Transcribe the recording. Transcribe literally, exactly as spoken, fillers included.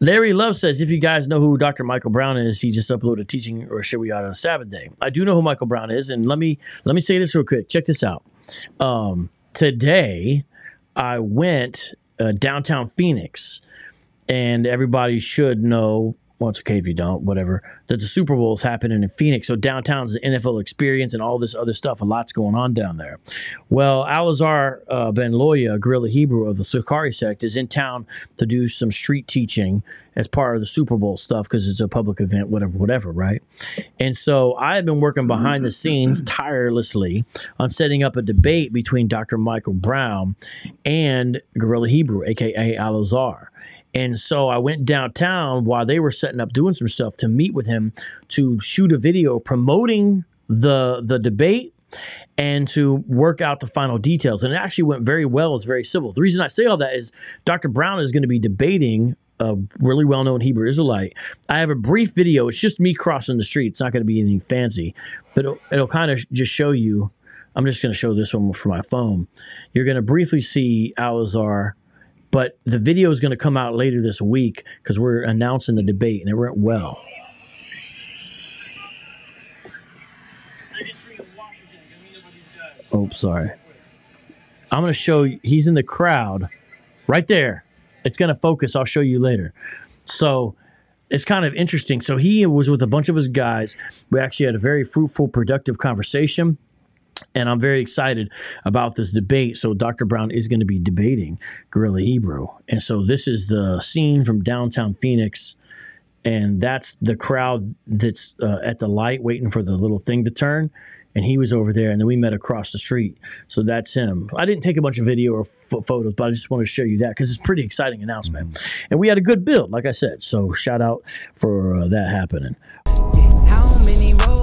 Larry Love says, if you guys know who Doctor Michael Brown is, he just uploaded a teaching or should we out on Sabbath day. I do know who Michael Brown is. And let me let me say this real quick. Check this out. Um, today, I went uh, downtown Phoenix, and everybody should know, well, it's okay if you don't, whatever, that the Super Bowl is happening in Phoenix. So downtown's the N F L experience and all this other stuff. A lot's going on down there. Well, Eleazar uh, Ben Loya, Gorilla Hebrew of the Sukari sect, is in town to do some street teaching as part of the Super Bowl stuff because it's a public event, whatever, whatever, right? And so I had been working behind the scenes tirelessly on setting up a debate between Doctor Michael Brown and Gorilla Hebrew, a k a. Eleazar. And so I went downtown while they were setting up doing some stuff to meet with him to shoot a video promoting the the debate and to work out the final details. And it actually went very well. It's very civil. The reason I say all that is Doctor Brown is going to be debating a really well-known Hebrew Israelite. I have a brief video. It's just me crossing the street. It's not going to be anything fancy, but it'll, it'll kind of just show you. I'm just going to show this one from my phone. You're going to briefly see Eleazar. But the video is going to come out later this week because we're announcing the debate, and it went well. Oh, sorry. I'm going to show you. He's in the crowd right there. It's going to focus. I'll show you later. So it's kind of interesting. So he was with a bunch of his guys. We actually had a very fruitful, productive conversation. And I'm very excited about this debate. So Doctor Brown is going to be debating Gorilla Hebrew. And so this is the scene from downtown Phoenix. And that's the crowd that's uh, at the light waiting for the little thing to turn. And he was over there. And then we met across the street. So that's him. I didn't take a bunch of video or f photos, but I just wanted to show you that because it's a pretty exciting announcement. Mm-hmm. And we had a good build, like I said. So shout out for uh, that happening. How many roads?